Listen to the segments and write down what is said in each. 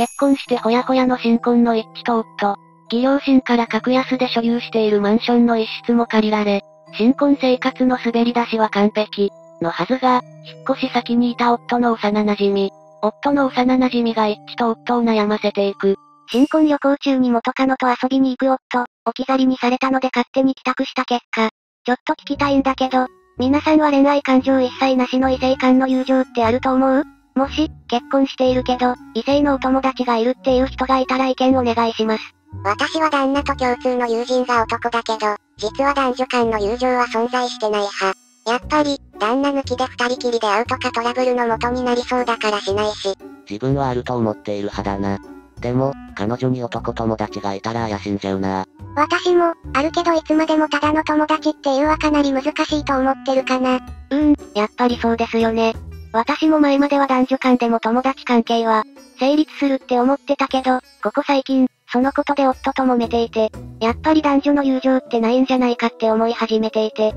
結婚してほやほやの新婚の一致と夫、義両親から格安で所有しているマンションの一室も借りられ、新婚生活の滑り出しは完璧のはずが、引っ越し先にいた夫の幼馴染。夫の幼馴染が一致と夫を悩ませていく。新婚旅行中に元カノと遊びに行く夫、置き去りにされたので勝手に帰宅した結果。ちょっと聞きたいんだけど、皆さんは恋愛感情一切なしの異性間の友情ってあると思う？もし、結婚しているけど、異性のお友達がいるっていう人がいたら意見お願いします。私は旦那と共通の友人が男だけど、実は男女間の友情は存在してない派。やっぱり、旦那抜きで二人きりで会うとかトラブルの元になりそうだからしないし。自分はあると思っている派だな。でも、彼女に男友達がいたら怪しんじゃうな。私も、あるけどいつまでもただの友達っていうはかなり難しいと思ってるかな。やっぱりそうですよね。私も前までは男女間でも友達関係は、成立するって思ってたけど、ここ最近、そのことで夫と揉めていて、やっぱり男女の友情ってないんじゃないかって思い始めていて。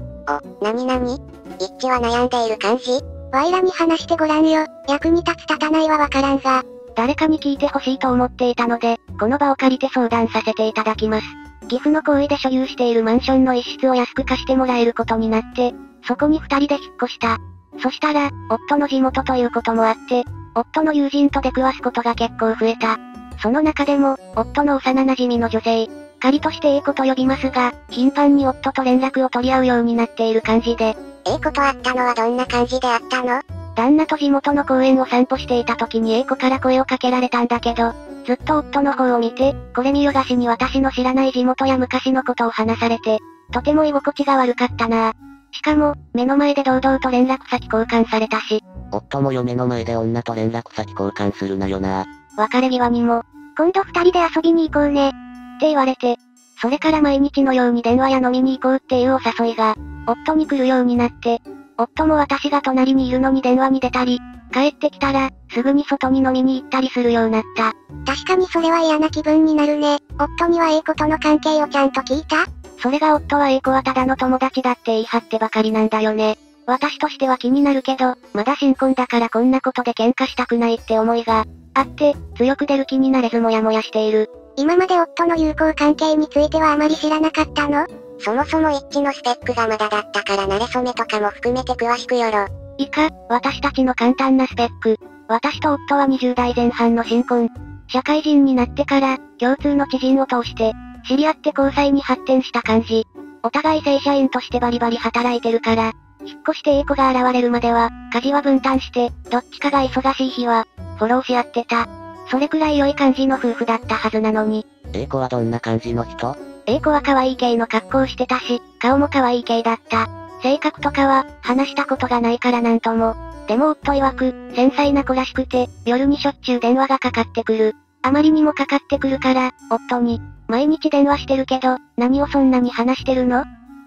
なに一致は悩んでいる感じ？わいらに話してごらんよ。役に立つ立たないはわからんが。誰かに聞いてほしいと思っていたので、この場を借りて相談させていただきます。義父の行為で所有しているマンションの一室を安く貸してもらえることになって、そこに二人で引っ越した。そしたら、夫の地元ということもあって、夫の友人と出くわすことが結構増えた。その中でも、夫の幼馴染の女性、仮としてA子と呼びますが、頻繁に夫と連絡を取り合うようになっている感じで。A子と会ったのはどんな感じで会ったの？旦那と地元の公園を散歩していた時に A 子から声をかけられたんだけど、ずっと夫の方を見て、これ見よがしに私の知らない地元や昔のことを話されて、とても居心地が悪かったなぁ。しかも、目の前で堂々と連絡先交換されたし。夫も嫁の前で女と連絡先交換するなよなぁ。別れ際にも、今度二人で遊びに行こうね、って言われて、それから毎日のように電話や飲みに行こうっていうお誘いが、夫に来るようになって、夫も私が隣にいるのに電話に出たり、帰ってきたら、すぐに外に飲みに行ったりするようになった。確かにそれは嫌な気分になるね。夫には A 子との関係をちゃんと聞いた？それが夫は A 子はただの友達だって言い張ってばかりなんだよね。私としては気になるけど、まだ新婚だからこんなことで喧嘩したくないって思いがあって、強く出る気になれずモヤモヤしている。今まで夫の友好関係についてはあまり知らなかったの？そもそも一致のスペックがまだだったから慣れ初めとかも含めて詳しくよろ。以下、私たちの簡単なスペック。私と夫は20代前半の新婚。社会人になってから、共通の知人を通して、知り合って交際に発展した感じ。お互い正社員としてバリバリ働いてるから、引っ越してA子が現れるまでは、家事は分担して、どっちかが忙しい日は、フォローし合ってた。それくらい良い感じの夫婦だったはずなのに。A子はどんな感じの人？A子は可愛い系の格好をしてたし、顔も可愛い系だった。性格とかは、話したことがないからなんとも。でも夫曰く、繊細な子らしくて、夜にしょっちゅう電話がかかってくる。あまりにもかかってくるから、夫に、毎日電話してるけど、何をそんなに話してるの？っ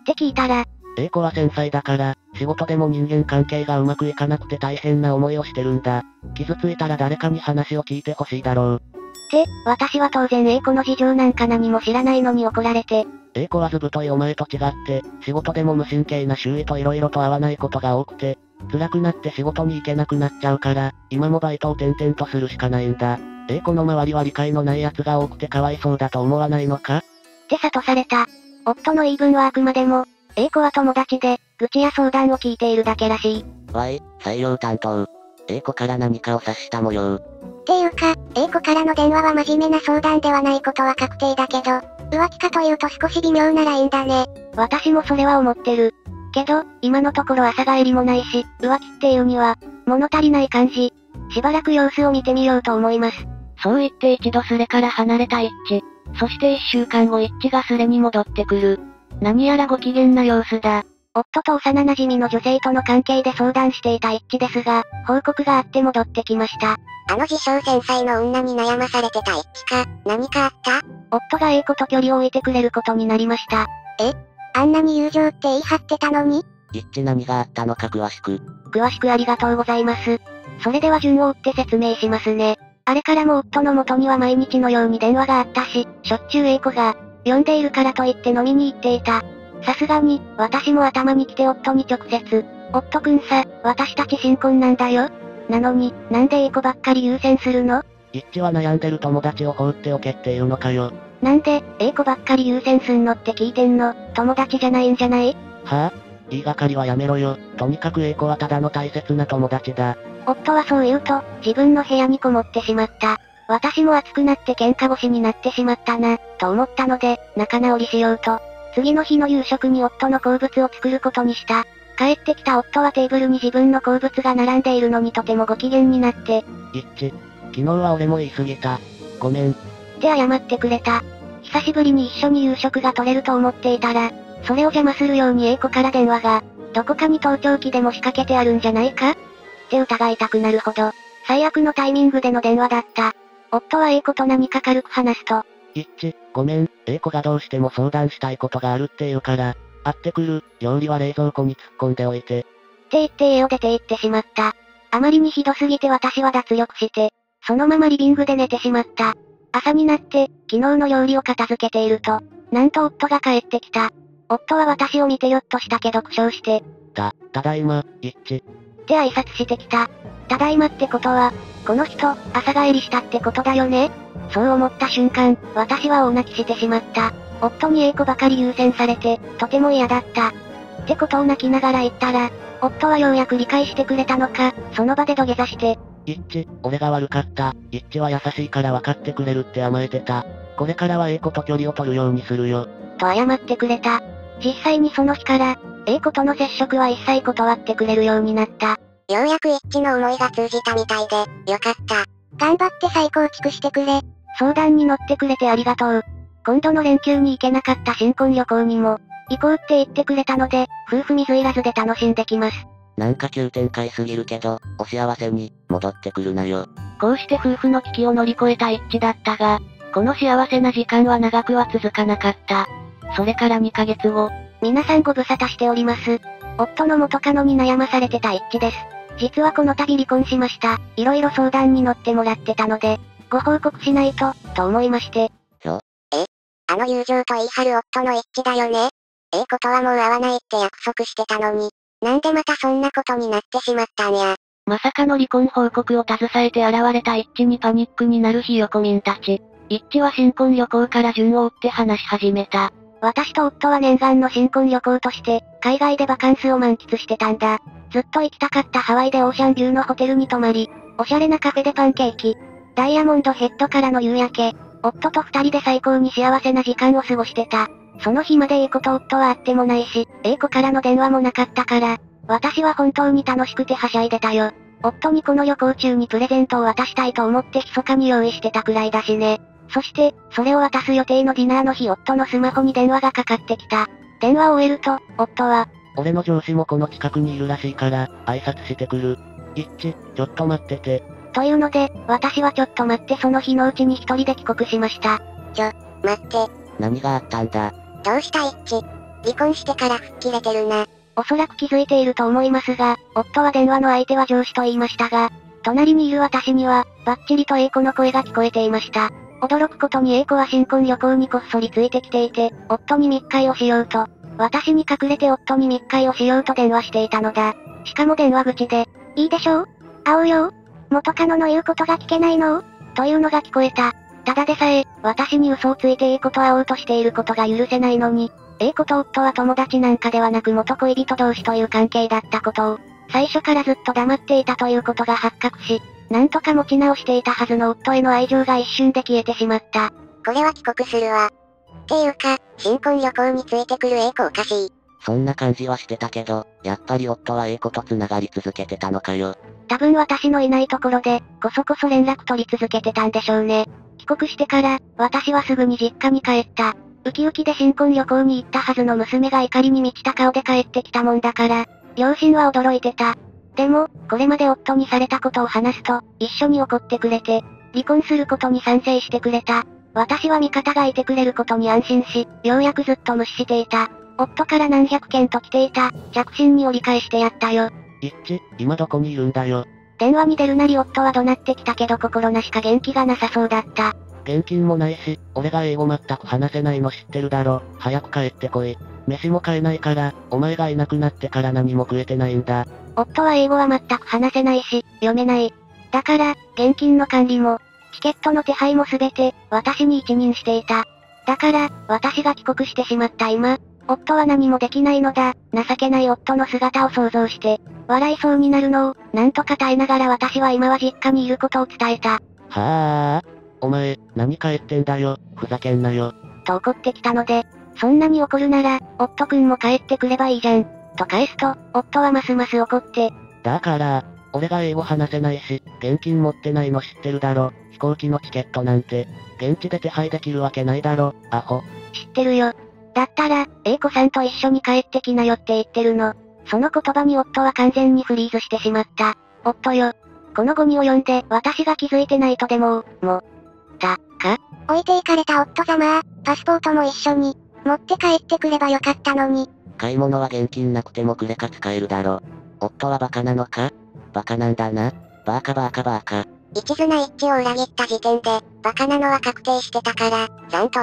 て聞いたら、A子は繊細だから、仕事でも人間関係がうまくいかなくて大変な思いをしてるんだ。傷ついたら誰かに話を聞いてほしいだろう。って、私は当然A子の事情なんか何も知らないのに怒られて。A子はずぶといお前と違って、仕事でも無神経な周囲と色々と合わないことが多くて、辛くなって仕事に行けなくなっちゃうから、今もバイトを転々とするしかないんだ。A子の周りは理解のない奴が多くてかわいそうだと思わないのか？って諭された。夫の言い分はあくまでも、A子は友達で、愚痴や相談を聞いているだけらしい。採用担当。A子から何かを察した模様。っていうか、A子からの電話は真面目な相談ではないことは確定だけど、浮気かというと少し微妙なラインだね。私もそれは思ってる。けど、今のところ朝帰りもないし、浮気っていうには、物足りない感じ。しばらく様子を見てみようと思います。そう言って一度スレから離れた一致。そして一週間後一致がスレに戻ってくる。何やらご機嫌な様子だ。夫と幼馴染の女性との関係で相談していた一致ですが、報告があって戻ってきました。あの自称繊細の女に悩まされてた一致か、何かあった？夫がA子と距離を置いてくれることになりました。あんなに友情って言い張ってたのに？一致何があったのか詳しくありがとうございます。それでは順を追って説明しますね。あれからも夫の元には毎日のように電話があったし、しょっちゅうA子が、呼んでいるからと言って飲みに行っていた。さすがに、私も頭に来て夫に直接、夫くんさ、私たち新婚なんだよ。なのに、なんでA子ばっかり優先するの？イッチは悩んでる友達を放っておけっていうのかよ。なんで、A子ばっかり優先すんのって聞いてんの、友達じゃないんじゃない？はぁ？言いがかりはやめろよ。とにかくA子はただの大切な友達だ。夫はそう言うと、自分の部屋にこもってしまった。私も熱くなって喧嘩腰になってしまったな、と思ったので、仲直りしようと。次の日の夕食に夫の好物を作ることにした。帰ってきた夫はテーブルに自分の好物が並んでいるのにとてもご機嫌になって。イッチ、昨日は俺も言い過ぎた。ごめん。って謝ってくれた。久しぶりに一緒に夕食が取れると思っていたら、それを邪魔するように A 子から電話が、どこかに盗聴器でも仕掛けてあるんじゃないかって疑いたくなるほど、最悪のタイミングでの電話だった。夫は A 子と何か軽く話すと、イッチ、ごめん、A 子がどうしても相談したいことがあるって言うから、会ってくる、料理は冷蔵庫に突っ込んでおいて。って言って家を出て行ってしまった。あまりにひどすぎて私は脱力して、そのままリビングで寝てしまった。朝になって、昨日の料理を片付けていると、なんと夫が帰ってきた。夫は私を見てよっとしたけど苦笑して、ただいま、イッチ。って挨拶してきた。ただいまってことは、この人、朝帰りしたってことだよね？そう思った瞬間、私は大泣きしてしまった。夫にA子ばかり優先されて、とても嫌だった。ってことを泣きながら言ったら、夫はようやく理解してくれたのか、その場で土下座して、イッチ、俺が悪かった。イッチは優しいから分かってくれるって甘えてた。これからはA子と距離を取るようにするよ。と謝ってくれた。実際にその日から、A子との接触は一切断ってくれるようになった。ようやくイッチの思いが通じたみたいで、よかった。頑張って再構築してくれ。相談に乗ってくれてありがとう。今度の連休に行けなかった新婚旅行にも、行こうって言ってくれたので、夫婦水入らずで楽しんできます。なんか急展開すぎるけど、お幸せに、戻ってくるなよ。こうして夫婦の危機を乗り越えたイッチだったが、この幸せな時間は長くは続かなかった。それから2ヶ月後。皆さんご無沙汰しております。夫の元カノに悩まされてたイッチです。実はこの度離婚しました。いろいろ相談に乗ってもらってたので、ご報告しないと、と思いまして。あの友情と言い張る夫のイッチだよね。A子とはもう会わないって約束してたのに、なんでまたそんなことになってしまったんや。まさかの離婚報告を携えて現れたイッチにパニックになるひよこみんたち。イッチは新婚旅行から順を追って話し始めた。私と夫は念願の新婚旅行として、海外でバカンスを満喫してたんだ。ずっと行きたかったハワイでオーシャンビューのホテルに泊まり、おしゃれなカフェでパンケーキ、ダイヤモンドヘッドからの夕焼け、夫と二人で最高に幸せな時間を過ごしてた。その日までA子と夫は会ってもないし、A子からの電話もなかったから、私は本当に楽しくてはしゃいでたよ。夫にこの旅行中にプレゼントを渡したいと思って密かに用意してたくらいだしね。そして、それを渡す予定のディナーの日、夫のスマホに電話がかかってきた。電話を終えると、夫は、俺の上司もこの近くにいるらしいから、挨拶してくる。イッチ、ちょっと待ってて。というので、私はちょっと待ってその日のうちに一人で帰国しました。待って。何があったんだ？どうしたイッチ？離婚してから吹っ切れてるな。おそらく気づいていると思いますが、夫は電話の相手は上司と言いましたが、隣にいる私には、バッチリとA子の声が聞こえていました。驚くことにA子は新婚旅行にこっそりついてきていて、夫に密会をしようと、私に隠れて夫に密会をしようと電話していたのだ。しかも電話口で、いいでしょう？会おうよ。元カノの言うことが聞けないの？というのが聞こえた。ただでさえ、私に嘘をついてA子と会おうとしていることが許せないのに、A子と夫は友達なんかではなく元恋人同士という関係だったことを、最初からずっと黙っていたということが発覚し、なんとか持ち直していたはずの夫への愛情が一瞬で消えてしまった。これは帰国するわ。っていうか、新婚旅行についてくるA子おかしい。そんな感じはしてたけど、やっぱり夫はA子と繋がり続けてたのかよ。多分私のいないところで、こそこそ連絡取り続けてたんでしょうね。帰国してから、私はすぐに実家に帰った。ウキウキで新婚旅行に行ったはずの娘が怒りに満ちた顔で帰ってきたもんだから、両親は驚いてた。でも、これまで夫にされたことを話すと、一緒に怒ってくれて、離婚することに賛成してくれた。私は味方がいてくれることに安心し、ようやくずっと無視していた。夫から何百件と来ていた、着信に折り返してやったよ。イッチ、今どこにいるんだよ。電話に出るなり夫は怒鳴ってきたけど心なしか元気がなさそうだった。現金もないし、俺が英語全く話せないの知ってるだろ。早く帰ってこい。飯も買えないから、お前がいなくなってから何も食えてないんだ。夫は英語は全く話せないし、読めない。だから、現金の管理も、チケットの手配もすべて、私に一任していた。だから、私が帰国してしまった今、夫は何もできないのだ。情けない夫の姿を想像して、笑いそうになるのを、なんとか耐えながら私は今は実家にいることを伝えた。はぁ、お前、何帰ってんだよ、ふざけんなよ。と怒ってきたので、そんなに怒るなら、夫くんも帰ってくればいいじゃん、と返すと、夫はますます怒って。だから、俺が英語話せないし、現金持ってないの知ってるだろ。飛行機のチケットなんて、現地で手配できるわけないだろ、アホ。知ってるよ。だったら、A子さんと一緒に帰ってきなよって言ってるの。その言葉に夫は完全にフリーズしてしまった。夫よ。この後に及んで私が気づいてないとでも、か置いていかれた夫様、パスポートも一緒に、持って帰ってくればよかったのに。買い物は現金なくてもクレカ使えるだろ。夫はバカなのか？バカなんだな。バーカバーカバーカ。一途な一致を裏切った時点で、バカなのは確定してたから、残党。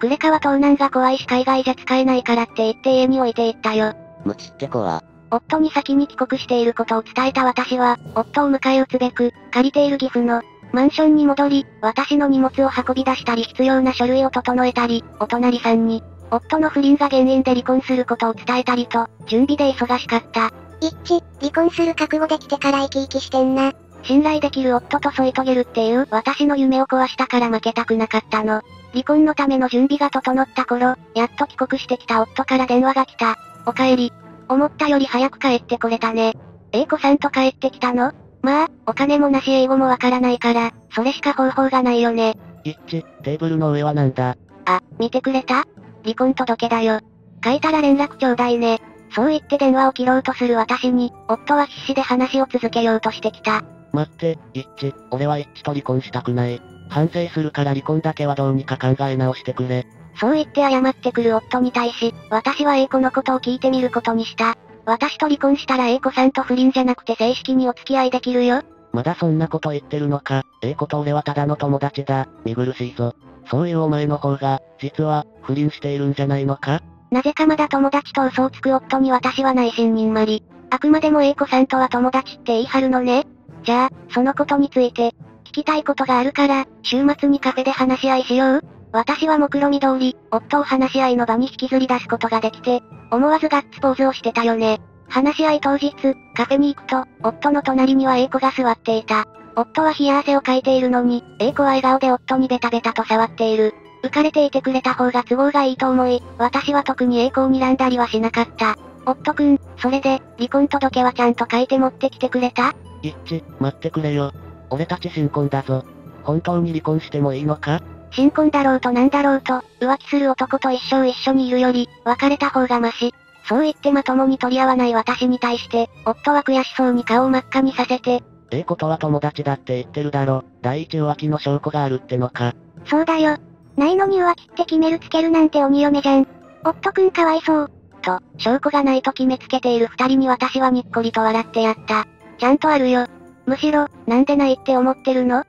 クレカは盗難が怖いし海外じゃ使えないからって言って家に置いていったよ。無知って子は。夫に先に帰国していることを伝えた私は、夫を迎え撃つべく、借りている岐阜のマンションに戻り、私の荷物を運び出したり必要な書類を整えたり、お隣さんに、夫の不倫が原因で離婚することを伝えたりと、準備で忙しかった。一致、離婚する覚悟できてから生き生きしてんな。信頼できる夫と添い遂げるっていう私の夢を壊したから負けたくなかったの。離婚のための準備が整った頃、やっと帰国してきた夫から電話が来た。お帰り。思ったより早く帰ってこれたね。A子さんと帰ってきたの？まあ、お金もなし英語もわからないから、それしか方法がないよね。一致、テーブルの上はなんだ？あ、見てくれた？離婚届だよ。書いたら連絡ちょうだいね。そう言って電話を切ろうとする私に、夫は必死で話を続けようとしてきた。待って、一致、俺は一致と離婚したくない。反省するから離婚だけはどうにか考え直してくれ。そう言って謝ってくる夫に対し、私はA子のことを聞いてみることにした。私と離婚したらA子さんと不倫じゃなくて正式にお付き合いできるよ。まだそんなこと言ってるのか。A子と俺はただの友達だ。見苦しいぞ。そういうお前の方が、実は、不倫しているんじゃないのか？なぜかまだ友達と嘘をつく夫に私は内心にんまり。あくまでもA子さんとは友達って言い張るのね。じゃあ、そのことについて、聞きたいことがあるから、週末にカフェで話し合いしよう。私は目論見通り、夫を話し合いの場に引きずり出すことができて、思わずガッツポーズをしてたよね。話し合い当日、カフェに行くと、夫の隣にはA子が座っていた。夫は冷や汗をかいているのに、A子は笑顔で夫にベタベタと触っている。浮かれていてくれた方が都合がいいと思い、私は特にA子を睨んだりはしなかった。夫くん、それで、離婚届はちゃんと書いて持ってきてくれた？一致、待ってくれよ。俺たち新婚だぞ。本当に離婚してもいいのか？新婚だろうとなんだろうと、浮気する男と一生一緒にいるより、別れた方がマシ。そう言ってまともに取り合わない私に対して、夫は悔しそうに顔を真っ赤にさせて。A子とは友達だって言ってるだろ。第一浮気の証拠があるってのか。そうだよ。ないのに浮気って決めるつけるなんて鬼嫁じゃん。夫くんかわいそう。と、証拠がないと決めつけている二人に私はにっこりと笑ってやった。ちゃんとあるよ。むしろ、なんでないって思ってるの？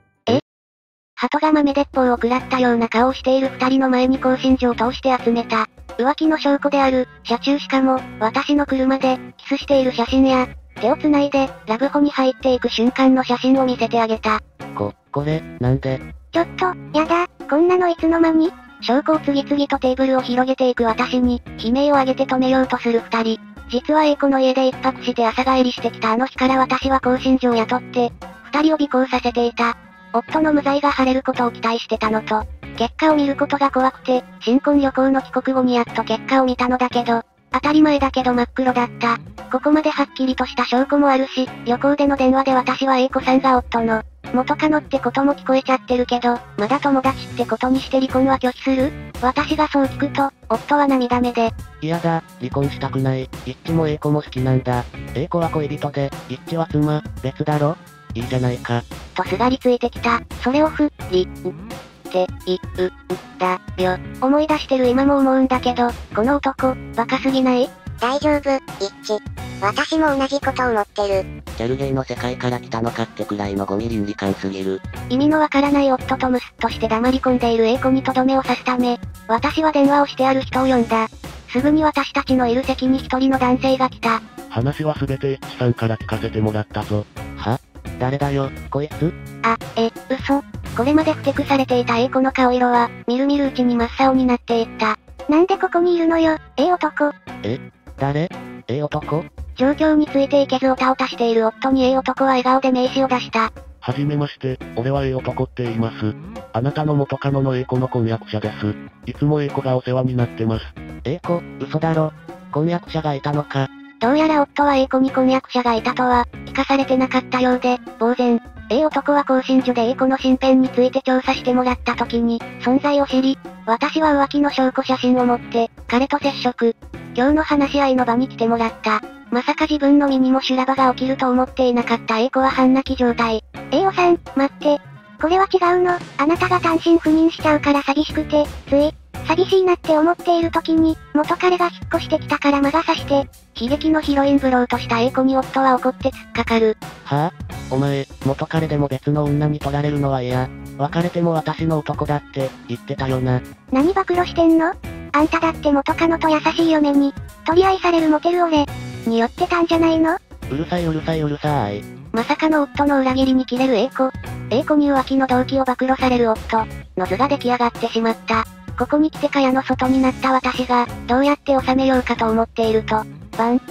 鳩が豆鉄砲を食らったような顔をしている二人の前に興信所を通して集めた。浮気の証拠である、車中しかも、私の車で、キスしている写真や、手を繋いで、ラブホに入っていく瞬間の写真を見せてあげた。これ、なんで？ちょっと、やだ、こんなのいつの間に？証拠を次々とテーブルを広げていく私に、悲鳴を上げて止めようとする二人。実はA子の家で一泊して朝帰りしてきたあの日から私は興信所を雇って、二人を尾行させていた。夫の無罪が晴れることを期待してたのと、結果を見ることが怖くて、新婚旅行の帰国後にやっと結果を見たのだけど、当たり前だけど真っ黒だった。ここまではっきりとした証拠もあるし、旅行での電話で私はA子さんが夫の元カノってことも聞こえちゃってるけど、まだ友達ってことにして離婚は拒否する？私がそう聞くと、夫は涙目で。嫌だ、離婚したくない。一致もA子も好きなんだ。A子は恋人で、一致は妻、別だろ？いいじゃないか。とすがりついてきた。それをふりって言うんだよ。思い出してる今も思うんだけど、この男、バカすぎない？大丈夫、一致。私も同じこと思ってる。ギャルゲイの世界から来たのかってくらいのゴミ倫理観すぎる。意味のわからない夫とムスッとして黙り込んでいるA子にとどめを刺すため、私は電話をしてある人を呼んだ。すぐに私たちのいる席に一人の男性が来た。話はすべて一致さんから聞かせてもらったぞ。は？誰だよ、こいつ？あ、嘘。これまでふてくされていた A 子の顔色は、みるみるうちに真っ青になっていった。なんでここにいるのよ、A 男。誰？ A 男？状況についていけずおたおたしている夫に A 男は笑顔で名刺を出した。はじめまして、俺は A 男って言います。あなたの元カノの A 子の婚約者です。いつも A 子がお世話になってます。A 子、嘘だろ。婚約者がいたのか。どうやら夫は A 子に婚約者がいたとは、聞かされてなかったようで、呆然。A 男は更新所で A 子の身辺について調査してもらった時に、存在を知り、私は浮気の証拠写真を持って、彼と接触。今日の話し合いの場に来てもらった。まさか自分の身にも修羅場が起きると思っていなかった A 子は半泣き状態。A 男さん、待って。これは違うの。あなたが単身赴任しちゃうから寂しくて、つい。寂しいなって思っている時に、元彼が引っ越してきたから魔が差して、悲劇のヒロインブローとした A 子に夫は怒って突っかかる。はぁ、お前、元彼でも別の女に取られるのは嫌。別れても私の男だって、言ってたよな。何暴露してんの？あんただって元カノと優しい嫁に、取り合いされるモテる俺、によってたんじゃないの？うるさいうるさいうるさい。まさかの夫の裏切りに切れる A 子。A 子に浮気の動機を暴露される夫、の図が出来上がってしまった。ここに来て蚊帳の外になった私が、どうやって収めようかと思っていると、バン、と、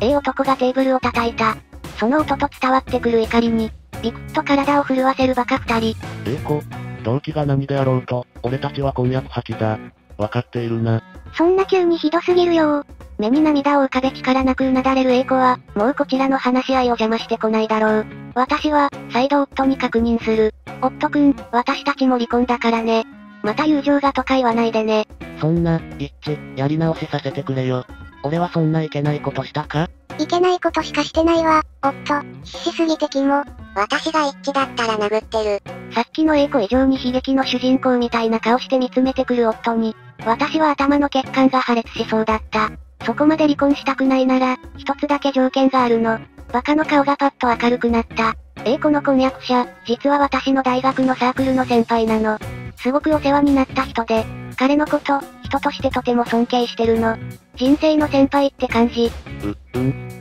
A 男がテーブルを叩いた。その音と伝わってくる怒りに、ビクッと体を震わせるバカ二人。A 子、動機が何であろうと、俺たちは婚約破棄だ。わかっているな。そんな急にひどすぎるよ。目に涙を浮かべ力なくうなだれる A 子は、もうこちらの話し合いを邪魔してこないだろう。私は、再度夫に確認する。夫くん、私たちも離婚だからね。また友情がとか言わないでね。そんな、イッチ、やり直しさせてくれよ。俺はそんないけないことしたか？いけないことしかしてないわ、夫。必死すぎてキモ。私がイッチだったら殴ってる。さっきの A 子以上に悲劇の主人公みたいな顔して見つめてくる夫に、私は頭の血管が破裂しそうだった。そこまで離婚したくないなら、一つだけ条件があるの。バカの顔がパッと明るくなった。A 子の婚約者、実は私の大学のサークルの先輩なの。すごくお世話になった人で、彼のこと、人としてとても尊敬してるの。人生の先輩って感じ。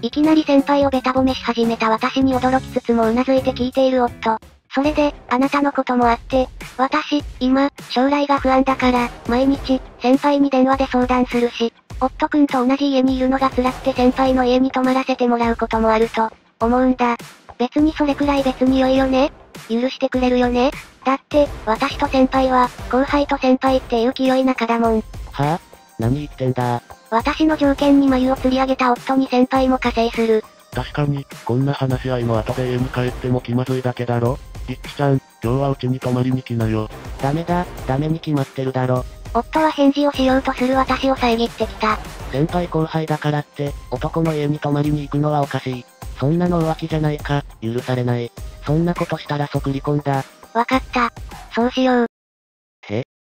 いきなり先輩をベタ褒めし始めた私に驚きつつも頷いて聞いている夫。それで、あなたのこともあって、私、今、将来が不安だから、毎日、先輩に電話で相談するし、夫くんと同じ家にいるのが辛くて先輩の家に泊まらせてもらうこともあると、思うんだ。別にそれくらい別に良いよね？許してくれるよね？だって、私と先輩は、後輩と先輩っていう清い仲だもん。はぁ？何言ってんだ。私の条件に眉を釣り上げた夫に先輩も加勢する。確かに、こんな話し合いの後で家に帰っても気まずいだけだろ。イッチさん、今日はうちに泊まりに来なよ。ダメだ、ダメに決まってるだろ。夫は返事をしようとする私を遮ってきた。先輩後輩だからって、男の家に泊まりに行くのはおかしい。そんなの浮気じゃないか、許されない。そんなことしたら即離婚だ。わかった。そうしよう。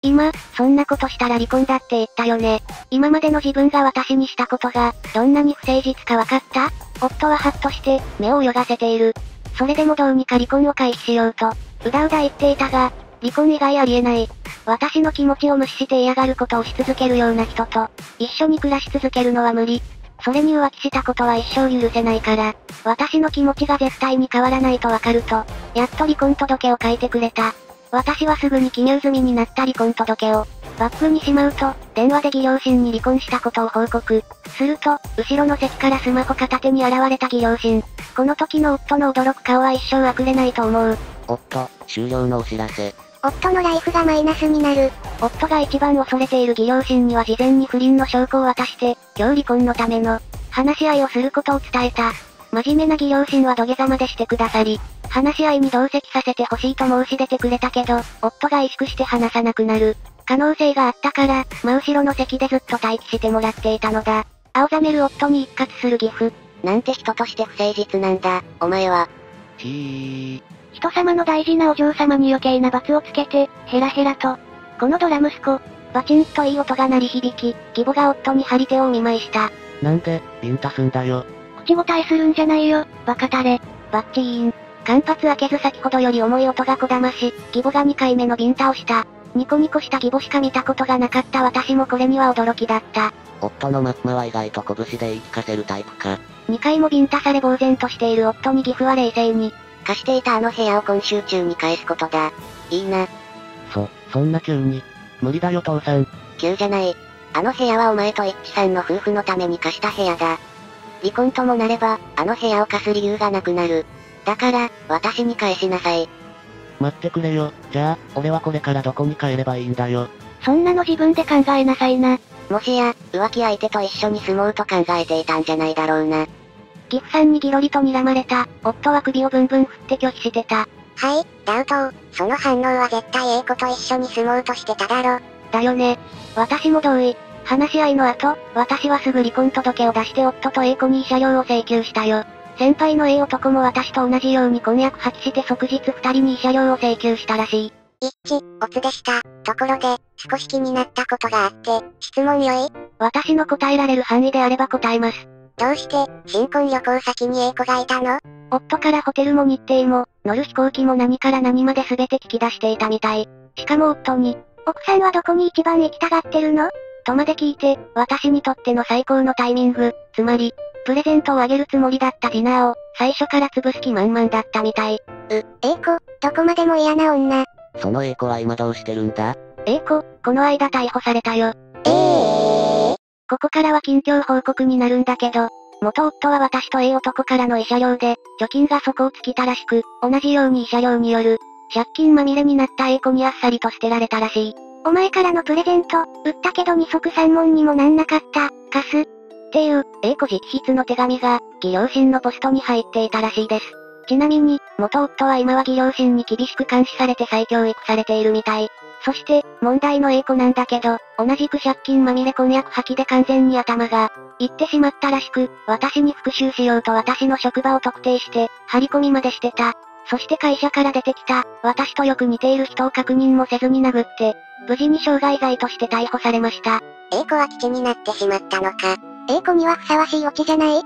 今、そんなことしたら離婚だって言ったよね。今までの自分が私にしたことが、どんなに不誠実かわかった？夫はハッとして、目を泳がせている。それでもどうにか離婚を回避しようと、うだうだ言っていたが、離婚以外ありえない。私の気持ちを無視して嫌がることをし続けるような人と、一緒に暮らし続けるのは無理。それに浮気したことは一生許せないから、私の気持ちが絶対に変わらないとわかると、やっと離婚届を書いてくれた。私はすぐに記入済みになった離婚届を、バッグにしまうと、電話で義両親に離婚したことを報告。すると、後ろの席からスマホ片手に現れた義両親。この時の夫の驚く顔は一生あくれないと思う。夫、終了のお知らせ。夫のライフがマイナスになる。夫が一番恐れている義両親には事前に不倫の証拠を渡して、今日離婚のための話し合いをすることを伝えた。真面目な義両親は土下座までしてくださり、話し合いに同席させてほしいと申し出てくれたけど、夫が萎縮して話さなくなる可能性があったから、真後ろの席でずっと待機してもらっていたのだ。青ざめる夫に一喝する義父。なんて人として不誠実なんだ、お前は。人様の大事なお嬢様に余計な罰をつけて、ヘラヘラと。このドラ息子、バチンといい音が鳴り響き、義母が夫に張り手をお見舞いした。なんで、ビンタすんだよ。口答えするんじゃないよ、バカタレ。バッチーン。間髪開けず先ほどより重い音がこだまし、義母が2回目のビンタをした。ニコニコした義母しか見たことがなかった私もこれには驚きだった。夫のマッマは意外と拳で言い聞かせるタイプか。2回もビンタされ呆然としている夫に義父は冷静に。貸していたあの部屋を今週中に返すことだ。いいな。そんな急に。無理だよ父さん。急じゃない。あの部屋はお前とイッチさんの夫婦のために貸した部屋だ。離婚ともなれば、あの部屋を貸す理由がなくなる。だから、私に返しなさい。待ってくれよ。じゃあ、俺はこれからどこに帰ればいいんだよ。そんなの自分で考えなさいな。もしや、浮気相手と一緒に住もうと考えていたんじゃないだろうな。ギフさんにギロリと睨まれた。夫は首をブンブン振って拒否してた。はい、ダウト。その反応は絶対 A 子と一緒に住もうとしてただろ。だよね。私も同意。話し合いの後、私はすぐ離婚届を出して夫と A 子に慰謝料を請求したよ。先輩の A 男も私と同じように婚約破棄して即日二人に慰謝料を請求したらしい。一致、オツでした。ところで、少し気になったことがあって、質問よい？私の答えられる範囲であれば答えます。どうして、新婚旅行先に A 子がいたの？夫からホテルも日程も、乗る飛行機も何から何まで全て聞き出していたみたい。しかも夫に、奥さんはどこに一番行きたがってるの？とまで聞いて、私にとっての最高のタイミング、つまり、プレゼントをあげるつもりだったディナーを、最初から潰す気満々だったみたい。A 子、どこまでも嫌な女。その A 子は今どうしてるんだ？ A 子、この間逮捕されたよ。ここからは近況報告になるんだけど、元夫は私と A 男からの慰謝料で、貯金が底をつきたらしく、同じように慰謝料による、借金まみれになった A 子にあっさりと捨てられたらしい。お前からのプレゼント、売ったけど二足三文にもなんなかった、カス。っていう、A 子直筆の手紙が、義両親のポストに入っていたらしいです。ちなみに、元夫は今は義両親に厳しく監視されて再教育されているみたい。そして、問題の A 子なんだけど、同じく借金まみれ婚約破棄で完全に頭が、いってしまったらしく、私に復讐しようと私の職場を特定して、張り込みまでしてた。そして会社から出てきた、私とよく似ている人を確認もせずに殴って、無事に傷害罪として逮捕されました。A 子は基地になってしまったのか。A 子にはふさわしいオチじゃない？一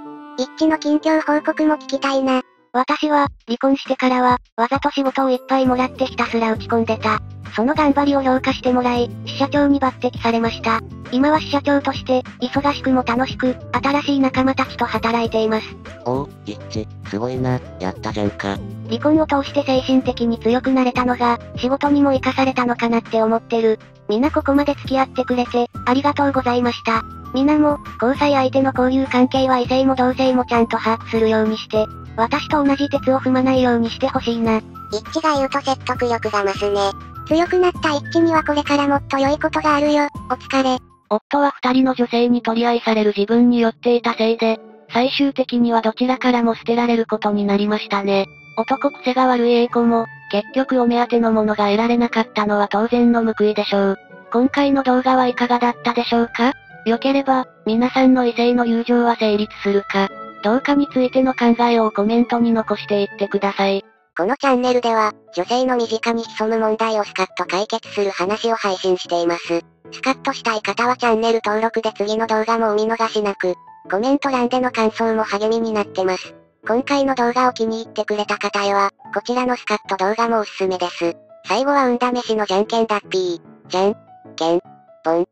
致の近況報告も聞きたいな。私は、離婚してからは、わざと仕事をいっぱいもらってひたすら打ち込んでた。その頑張りを評価してもらい、支社長に抜擢されました。今は支社長として、忙しくも楽しく、新しい仲間たちと働いています。おお、一致、すごいな、やったじゃんか。離婚を通して精神的に強くなれたのが、仕事にも活かされたのかなって思ってる。みんなここまで付き合ってくれて、ありがとうございました。みなも、交際相手の交友関係は異性も同性もちゃんと把握するようにして、私と同じ鉄を踏まないようにしてほしいな。一致が言うと説得力が増すね。強くなった一致にはこれからもっと良いことがあるよ。お疲れ。夫は二人の女性に取り合いされる自分に酔っていたせいで、最終的にはどちらからも捨てられることになりましたね。男癖が悪い A 子も、結局お目当てのものが得られなかったのは当然の報いでしょう。今回の動画はいかがだったでしょうか？良ければ、皆さんの異性の友情は成立するか、どうかについての考えをコメントに残していってください。このチャンネルでは、女性の身近に潜む問題をスカッと解決する話を配信しています。スカッとしたい方はチャンネル登録で次の動画もお見逃しなく、コメント欄での感想も励みになってます。今回の動画を気に入ってくれた方へは、こちらのスカッと動画もおすすめです。最後は運試しのじゃんけんだっぴー。じゃんけんぽん。